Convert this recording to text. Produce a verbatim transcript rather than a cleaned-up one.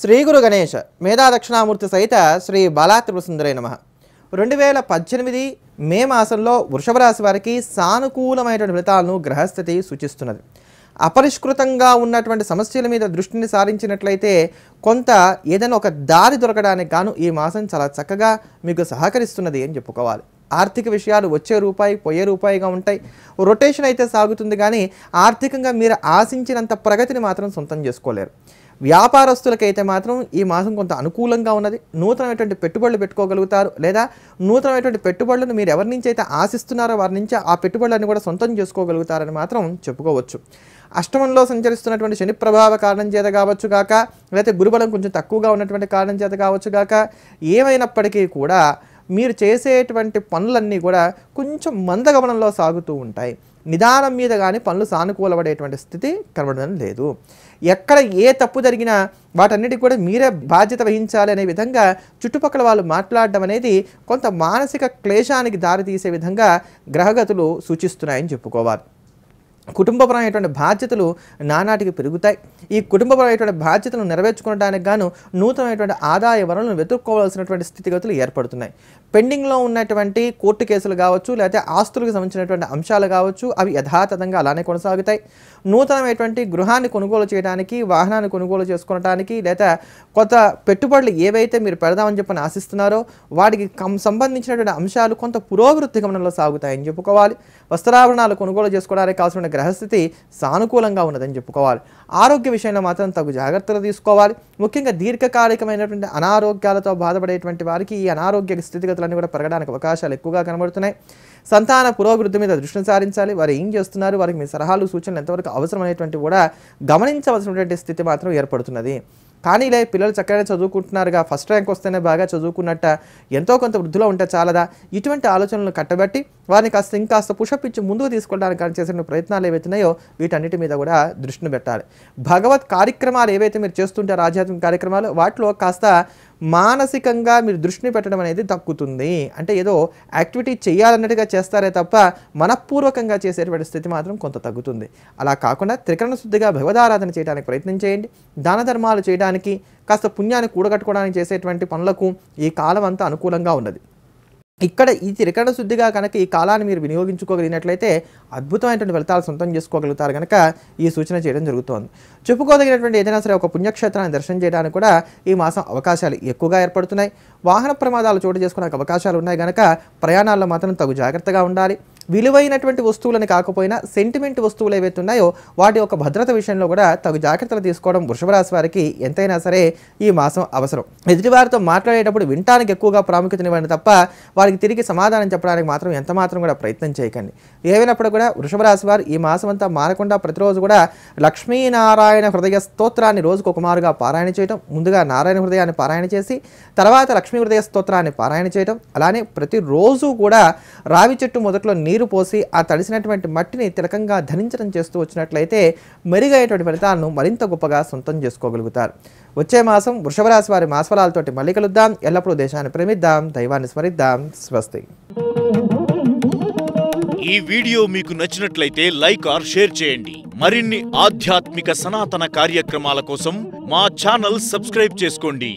శ్రీ గురు గణేశ మేధా దక్షిణామూర్తి సహిత శ్రీ బాలాత్రిపుర సుందరే నమః రెండు వేల పద్దెనిమిది మే మాసంలో వృషభ రాశి వారికి సానుకూలమైనటువంటి ఫలితాలను గ్రహస్థితి సూచిస్తున్నది. అపరిష్కృతంగా ఉన్నటువంటి సమస్యల మీద దృష్టిని సారించినట్లయితే కొంత ఏదైనా ఒక దారి దొరకడానికి గాను ఈ మాసం చాలా చక్కగా మీకు సహకరిస్తున్నది అని చెప్పుకోవాలి. ఆర్థిక విషయాలు వచ్చే రూపాయి పోయే రూపాయిగా ఉంటాయి. రొటేషన్ అయితే సాగుతుంది, కానీ ఆర్థికంగా మీరు ఆశించినంత ప్రగతిని మాత్రం సొంతం చేసుకోలేరు. వ్యాపారస్తులకైతే మాత్రం ఈ మాసం కొంత అనుకూలంగా ఉన్నది. నూతనమైనటువంటి పెట్టుబడులు పెట్టుకోగలుగుతారు, లేదా నూతనమైనటువంటి పెట్టుబడులను మీరు ఎవరి నుంచి అయితే ఆశిస్తున్నారో వారి నుంచి ఆ పెట్టుబడులన్నీ కూడా సొంతం చేసుకోగలుగుతారని మాత్రం చెప్పుకోవచ్చు. అష్టమంలో సంచరిస్తున్నటువంటి శని ప్రభావ కారణం చేత కావచ్చు గాక, లేకపోతే గురుబలం కొంచెం తక్కువగా ఉన్నటువంటి కారణం చేత కావచ్చు గాక, ఏమైనప్పటికీ కూడా మీరు చేసేటువంటి పనులన్నీ కూడా కొంచెం మందగమనంలో సాగుతూ ఉంటాయి. నిదానం మీద కానీ పనులు సానుకూలపడేటువంటి స్థితి కనబడడం లేదు. ఎక్కడ ఏ తప్పు జరిగినా వాటన్నిటికీ కూడా మీరే బాధ్యత వహించాలి అనే విధంగా చుట్టుపక్కల వాళ్ళు మాట్లాడడం అనేది కొంత మానసిక క్లేశానికి దారితీసే విధంగా గ్రహగతులు సూచిస్తున్నాయని చెప్పుకోవాలి. కుటుంబపరమైనటువంటి బాధ్యతలు నానాటికి పెరుగుతాయి. ఈ కుటుంబపరమైనటువంటి బాధ్యతలను నెరవేర్చుకోవడానికి గాను నూతనమైనటువంటి ఆదాయ వనరులను వెతుక్కోవాల్సినటువంటి స్థితిగతులు ఏర్పడుతున్నాయి. పెండింగ్లో ఉన్నటువంటి కోర్టు కేసులు కావచ్చు, లేకపోతే ఆస్తులకు సంబంధించినటువంటి అంశాలు కావచ్చు, అవి యథాతథంగా అలానే కొనసాగుతాయి. నూతనమైనటువంటి గృహాన్ని కొనుగోలు చేయడానికి, వాహనాన్ని కొనుగోలు చేసుకోవడానికి, లేదా కొత్త పెట్టుబడులు ఏవైతే మీరు పెడదామని చెప్పని ఆశిస్తున్నారో వాటికి సంబంధించినటువంటి అంశాలు కొంత పురోభివృద్ధి గమనంలో సాగుతాయని చెప్పుకోవాలి. వస్త్రాభరణాలు కొనుగోలు చేసుకోవడానికి కావాల్సిన గ్రహస్థితి సానుకూలంగా ఉన్నదని చెప్పుకోవాలి. ఆరోగ్య విషయంలో మాత్రం తగు జాగ్రత్తలు తీసుకోవాలి. ముఖ్యంగా దీర్ఘకాలికమైనటువంటి అనారోగ్యాలతో బాధపడేటువంటి వారికి ఈ అనారోగ్య స్థితిగతులన్నీ కూడా పెరగడానికి అవకాశాలు ఎక్కువగా కనబడుతున్నాయి. సంతాన పురోభివృద్ధి మీద దృష్టిని సారించాలి. వారు ఏం చేస్తున్నారు, వారికి మీ సలహాలు సూచనలు ఎంతవరకు అవసరమైనటువంటి కూడా గమనించవలసినటువంటి స్థితి మాత్రం ఏర్పడుతున్నది. కానీ లే పిల్లలు చక్కగా చదువుకుంటున్నారుగా, ఫస్ట్ ర్యాంక్ వస్తేనే బాగా చదువుకున్నట్ట, ఎంతో కొంత వృద్ధిలో ఉంటే చాలదా, ఇటువంటి ఆలోచనలను కట్టబట్టి వారిని కాస్త ఇంకాస్త పుషప్ ఇచ్చి ముందుకు తీసుకోవడానికి చేసిన ప్రయత్నాలు ఏవైతున్నాయో వీటన్నిటి మీద కూడా దృష్టిని పెట్టాలి. భగవత్ కార్యక్రమాలు ఏవైతే మీరు చేస్తుంటారో ఆధ్యాత్మిక కార్యక్రమాలు, వాటిలో కాస్త మానసికంగా మీరు దృష్టిని పెట్టడం అనేది తగ్గుతుంది. అంటే ఏదో యాక్టివిటీ చేయాలన్నట్టుగా చేస్తారే తప్ప మనఃపూర్వకంగా చేసేటువంటి స్థితి మాత్రం కొంత తగ్గుతుంది. అలా కాకుండా త్రికరణ శుద్ధిగా భగవదారాధన చేయడానికి ప్రయత్నం చేయండి. దాన ధర్మాలు చేయడానికి, కాస్త పుణ్యాన్ని కూడగట్టుకోవడానికి చేసేటువంటి పనులకు ఈ కాలం అంతా అనుకూలంగా ఉన్నది. ఇక్కడ ఈ త్రికరణ శుద్ధిగా కనుక ఈ కాలాన్ని మీరు వినియోగించుకోగలిగినట్లయితే అద్భుతమైనటువంటి ఫలితాలు సొంతం చేసుకోగలుగుతారు కనుక ఈ సూచన చేయడం జరుగుతోంది. చెప్పుకోదగినటువంటి ఏదైనా సరే ఒక పుణ్యక్షేత్రాన్ని దర్శనం చేయడానికి కూడా ఈ మాసం అవకాశాలు ఎక్కువగా ఏర్పడుతున్నాయి. వాహన ప్రమాదాలు చోటు చేసుకోవడానికి అవకాశాలు ఉన్నాయి కనుక ప్రయాణాల్లో మాత్రం తగు జాగ్రత్తగా ఉండాలి. విలువైనటువంటి వస్తువులను కాకపోయినా సెంటిమెంట్ వస్తువులు ఏవైతే ఉన్నాయో వాటి యొక్క భద్రత విషయంలో కూడా తగు జాగ్రత్తలు తీసుకోవడం వృషభ రాశి వారికి ఎంతైనా సరే ఈ మాసం అవసరం. ఎదుటివారితో మాట్లాడేటప్పుడు వినటానికి ఎక్కువగా ప్రాముఖ్యతనివ్వండి తప్ప వారికి తిరిగి సమాధానం చెప్పడానికి మాత్రం ఎంత మాత్రం కూడా ప్రయత్నం చేయకండి. ఏమైనప్పుడు కూడా వృషభ రాశి వారు ఈ మాసం అంతా మారకుండా ప్రతిరోజు కూడా లక్ష్మీనారాయణ హృదయ స్తోత్రాన్ని రోజుకు ఒక మారుగా పారాయణ చేయడం, ముందుగా నారాయణ హృదయాన్ని పారాయణ చేసి తర్వాత లక్ష్మీ హృదయ స్తోత్రాన్ని పారాయణ చేయడం, అలానే ప్రతిరోజు కూడా రావి చెట్టు మొదట్లో నీరు పోసి ఆ తడిసినటువంటి మట్టిని తిలకంగా ధరించడం చేస్తూ వచ్చినట్లయితే మెరుగైనటువంటి ఫలితాలను మరింత గొప్పగా సొంతం చేసుకోగలుగుతారు. వచ్చే మాసం వృషభ రాశి వారి మాసఫలాలతోటి మళ్ళీ కలుద్దాం. ఎల్లప్పుడూ దేశాన్ని ప్రేమిద్దాం, దైవాన్ని స్మరిద్దాం. స్వస్తి. ఈ వీడియో మీకు నచ్చినట్లయితే లైక్ ఆర్ షేర్ చేయండి. మరిన్ని ఆధ్యాత్మిక సనాతన కార్యక్రమాల కోసం మా ఛానల్ సబ్స్క్రైబ్ చేసుకోండి.